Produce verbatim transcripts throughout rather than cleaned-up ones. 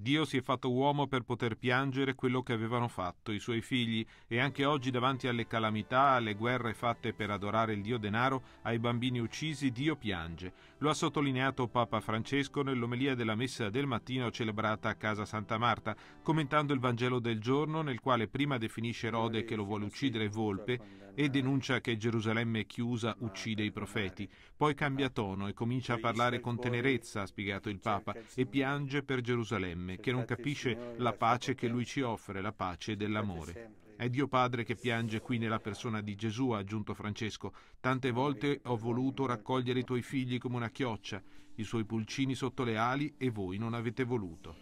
Dio si è fatto uomo per poter piangere quello che avevano fatto i suoi figli, e anche oggi davanti alle calamità, alle guerre fatte per adorare il Dio denaro, ai bambini uccisi, Dio piange. Lo ha sottolineato Papa Francesco nell'omelia della messa del mattino celebrata a Casa Santa Marta, commentando il Vangelo del giorno nel quale prima definisce Erode che lo vuole uccidere volpe e denuncia che Gerusalemme chiusa uccide i profeti. Poi cambia tono e comincia a parlare con tenerezza, ha spiegato il Papa, e piange per Gerusalemme, che non capisce la pace che Lui ci offre, la pace dell'amore. È Dio Padre che piange qui nella persona di Gesù, ha aggiunto Francesco. Tante volte ho voluto raccogliere i tuoi figli come una chioccia, i suoi pulcini sotto le ali, e voi non avete voluto.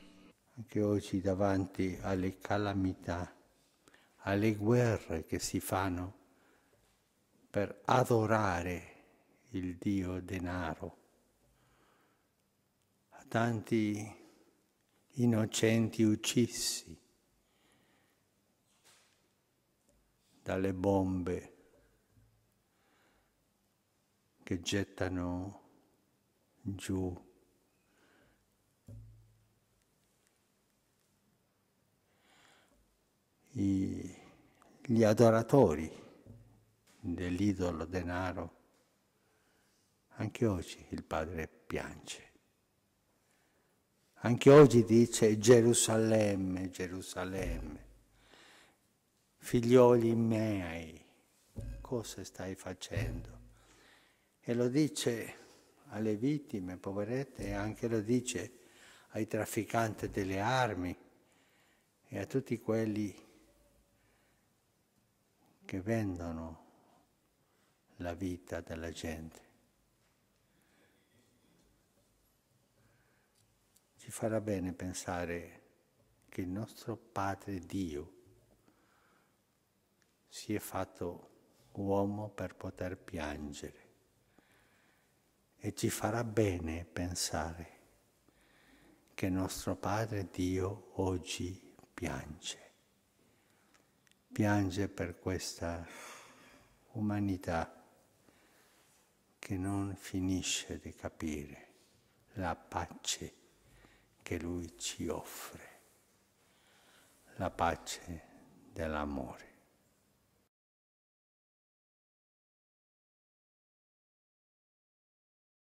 Anche oggi davanti alle calamità, alle guerre che si fanno per adorare il Dio denaro, a tanti innocenti uccisi dalle bombe che gettano giù, I, gli adoratori dell'idolo denaro. Anche oggi il Padre piange. Anche oggi dice: Gerusalemme, Gerusalemme, figlioli miei, cosa stai facendo? E lo dice alle vittime, poverette, e anche lo dice ai trafficanti delle armi e a tutti quelli che vendono la vita della gente. Ci farà bene pensare che il nostro Padre Dio si è fatto uomo per poter piangere, e ci farà bene pensare che il nostro Padre Dio oggi piange, piange per questa umanità che non finisce di capire la pace che Lui ci offre, la pace dell'amore.